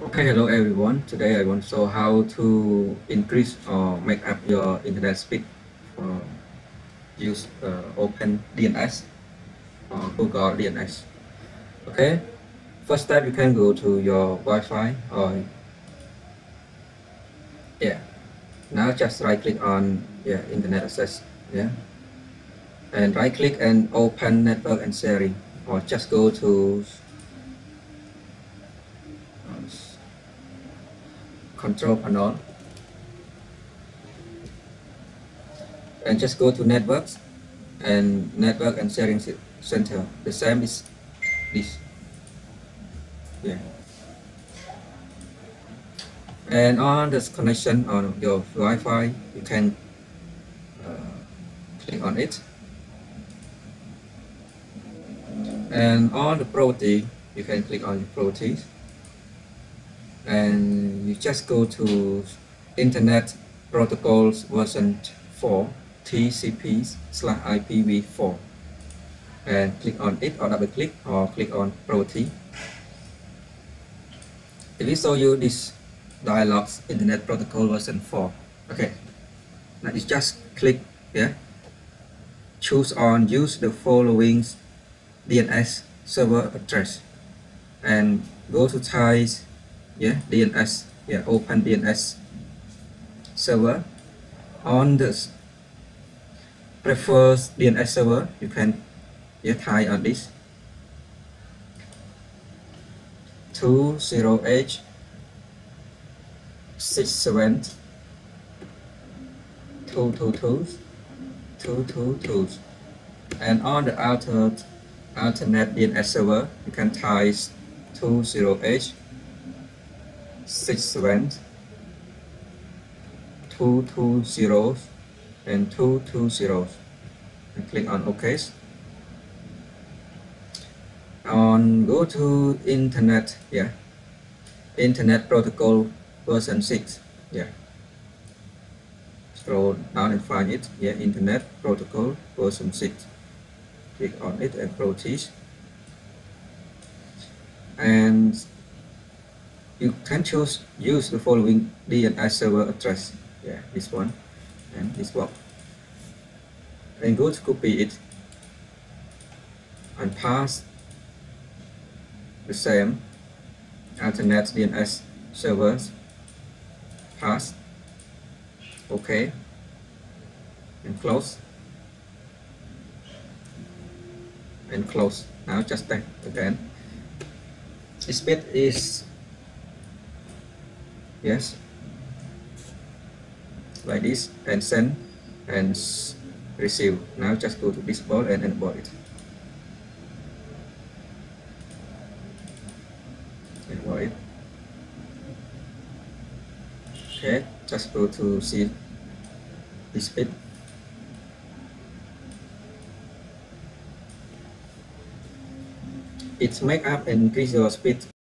Okay, hello everyone. Today I want to show how to increase or make up your internet speed for use Open DNS or Google DNS. Okay, first step you can go to your Wi-Fi or now just right click on internet access and right click and open network and sharing, or just go to control panel and just go to networks and network and sharing center. The same is this and on this connection on your Wi-Fi you can click on it, and on the property you can click on the properties and you just go to Internet Protocols version 4 TCP/IPv4 and click on it, or double click or click on property. It will show you this dialog, Internet Protocol version 4. Okay, now you just click here, choose on use the following DNS server address and go to type DNS, Open DNS server. On this prefers DNS server, you can type on this 208.67.222.222, and on the alternate DNS server you can type 208.67.220.220 and click on OK. On go to internet Internet Protocol version 6. Scroll down and find it. Internet Protocol version 6. Click on it and proceed. And you can choose use the following DNS server address. This one and this one. And go to copy it and pass the same alternate DNS servers. Pass. OK. And close. And close. Now just type again. The speed is like this, and send and receive. Now just go to this ball and enable it. Okay, just go to see the speed. It's make up and increase your speed